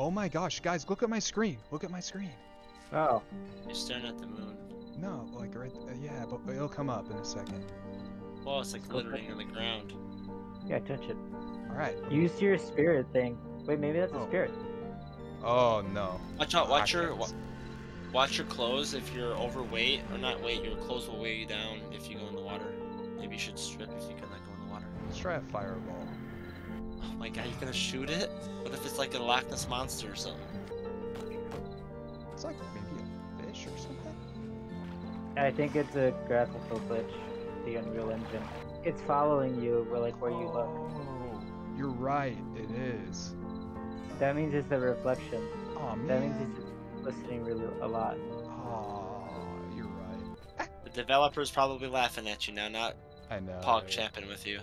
Oh my gosh, guys, look at my screen. Look at my screen. Oh. You're staring at the moon. No, like right, yeah, but it'll come up in a second. Well, it's like glittering on the ground. Yeah, touch it. All right. Use your spirit thing. Wait, maybe that's a spirit. Oh no. Watch out! Watch your clothes. If you're overweight or not weight, your clothes will weigh you down if you go in the water. Maybe you should strip if you can like go in the water. Let's try a fireball. Oh my god, you're gonna shoot it? What if it's like a Loch Ness Monster or something? It's like maybe a fish or something. I think it's a graphical glitch. The Unreal Engine. It's following you. We're like where you look. You're right. It is. That means it's the reflection. Oh, man. That means it's listening really a lot. Oh, you're right. The developer's probably laughing at you now, not I know. Pog chapping with you.